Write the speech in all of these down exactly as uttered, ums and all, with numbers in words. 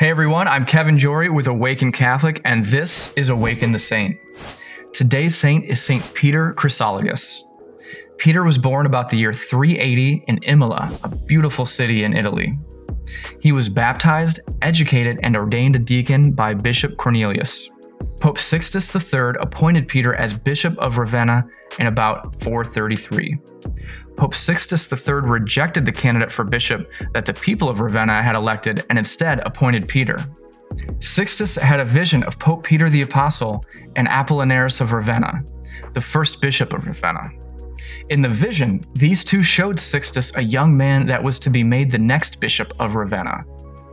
Hey everyone, I'm Kevin Jory with Awaken Catholic, and this is Awaken the Saint. Today's saint is Saint Peter Chrysologus. Peter was born about the year three eighty in Imola, a beautiful city in Italy. He was baptized, educated, and ordained a deacon by Bishop Cornelius. Pope Sixtus the third appointed Peter as Bishop of Ravenna in about four thirty-three. Pope Sixtus the third rejected the candidate for bishop that the people of Ravenna had elected and instead appointed Peter. Sixtus had a vision of Pope Peter the Apostle and Apollinaris of Ravenna, the first bishop of Ravenna. In the vision, these two showed Sixtus a young man that was to be made the next bishop of Ravenna.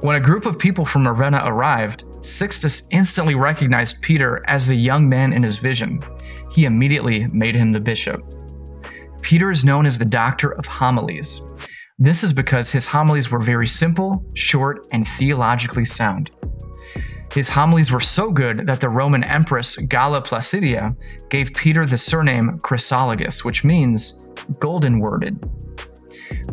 When a group of people from Ravenna arrived, Sixtus instantly recognized Peter as the young man in his vision. He immediately made him the bishop. Peter is known as the Doctor of Homilies. This is because his homilies were very simple, short, and theologically sound. His homilies were so good that the Roman Empress Gala Placidia gave Peter the surname Chrysologus, which means golden-worded.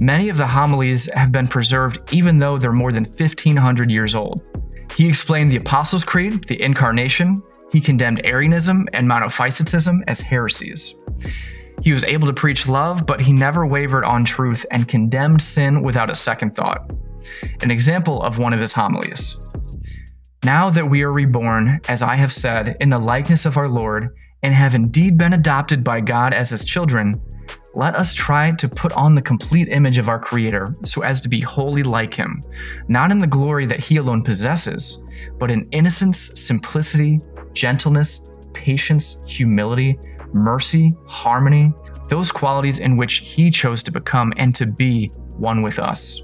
Many of the homilies have been preserved even though they're more than fifteen hundred years old. He explained the Apostles' Creed, the Incarnation. He condemned Arianism and Monophysitism as heresies. He was able to preach love, but he never wavered on truth and condemned sin without a second thought. An example of one of his homilies. Now that we are reborn, as I have said, in the likeness of our Lord, and have indeed been adopted by God as his children, let us try to put on the complete image of our Creator so as to be wholly like him, not in the glory that he alone possesses, but in innocence, simplicity, gentleness, patience, humility, mercy, harmony, those qualities in which he chose to become and to be one with us.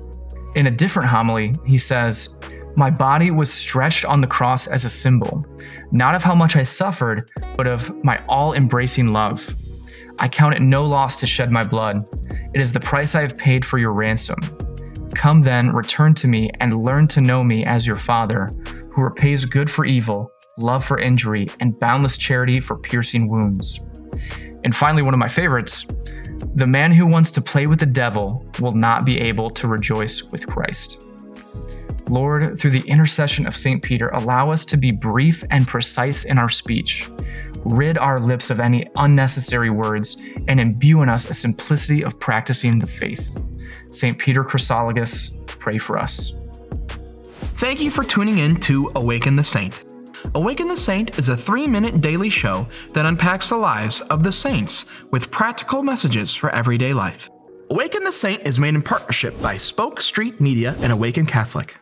In a different homily, he says, "My body was stretched on the cross as a symbol, not of how much I suffered, but of my all-embracing love. I count it no loss to shed my blood. It is the price I have paid for your ransom. Come then, return to me, and learn to know me as your Father, who repays good for evil, love for injury, and boundless charity for piercing wounds." And finally, one of my favorites, "The man who wants to play with the devil will not be able to rejoice with Christ." Lord, through the intercession of Saint Peter, allow us to be brief and precise in our speech. Rid our lips of any unnecessary words and imbue in us a simplicity of practicing the faith. Saint Peter Chrysologus, pray for us. Thank you for tuning in to Awaken the Saint. Awaken the Saint is a three-minute daily show that unpacks the lives of the saints with practical messages for everyday life. Awaken the Saint is made in partnership by Spoke Street Media and Awaken Catholic.